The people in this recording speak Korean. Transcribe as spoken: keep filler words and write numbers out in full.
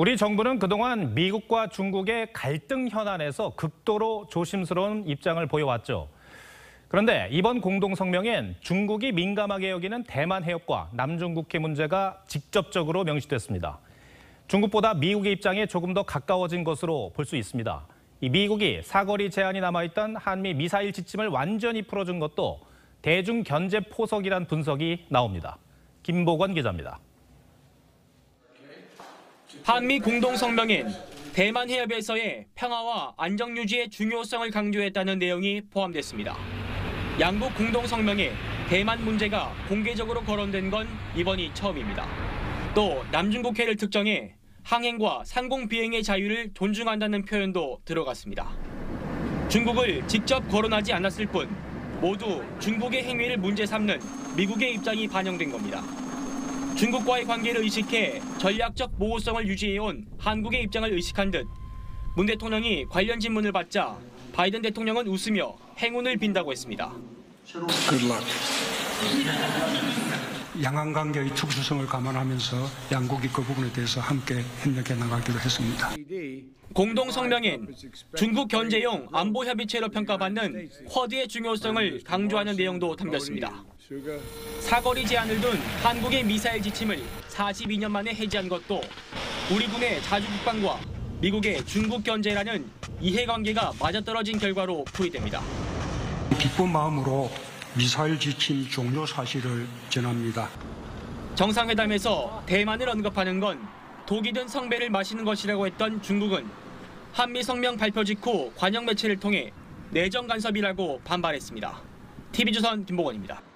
우리 정부는 그동안 미국과 중국의 갈등 현안에서 극도로 조심스러운 입장을 보여왔죠. 그런데 이번 공동성명엔 중국이 민감하게 여기는 대만 해협과 남중국해 문제가 직접적으로 명시됐습니다. 중국보다 미국의 입장에 조금 더 가까워진 것으로 볼 수 있습니다. 이 미국이 사거리 제한이 남아있던 한미 미사일 지침을 완전히 풀어준 것도 대중 견제 포석이란 분석이 나옵니다. 김보건 기자입니다. 한미 공동성명엔 대만 해협에서의 평화와 안정 유지의 중요성을 강조했다는 내용이 포함됐습니다. 양국 공동성명에 대만 문제가 공개적으로 거론된 건 이번이 처음입니다. 또 남중국해를 특정해 항행과 상공비행의 자유를 존중한다는 표현도 들어갔습니다. 중국을 직접 거론하지 않았을 뿐 모두 중국의 행위를 문제 삼는 미국의 입장이 반영된 겁니다. 중국과의 관계를 의식해 전략적 모호성을 유지해온 한국의 입장을 의식한 듯 문 대통령이 관련 질문을 받자 바이든 대통령은 웃으며 행운을 빈다고 했습니다. 양안 관계의 특수성을 감안하면서 양국이 그 부분에 대해서 함께 협력해 나가기로 했습니다. 공동성명엔 중국 견제용 안보협의체로 평가받는 쿼드의 중요성을 강조하는 내용도 담겼습니다. 사거리 제한을 둔 한국의 미사일 지침을 사십이 년 만에 해제한 것도 우리 군의 자주국방과 미국의 중국 견제라는 이해관계가 맞아떨어진 결과로 풀이됩니다. 기쁜 마음으로 미사일 지침 종료 사실을 전합니다. 정상회담에서 대만을 언급하는 건 독이 든 성배를 마시는 것이라고 했던 중국은 한미 성명 발표 직후 관영 매체를 통해 내정 간섭이라고 반발했습니다. 티비조선 김보건입니다.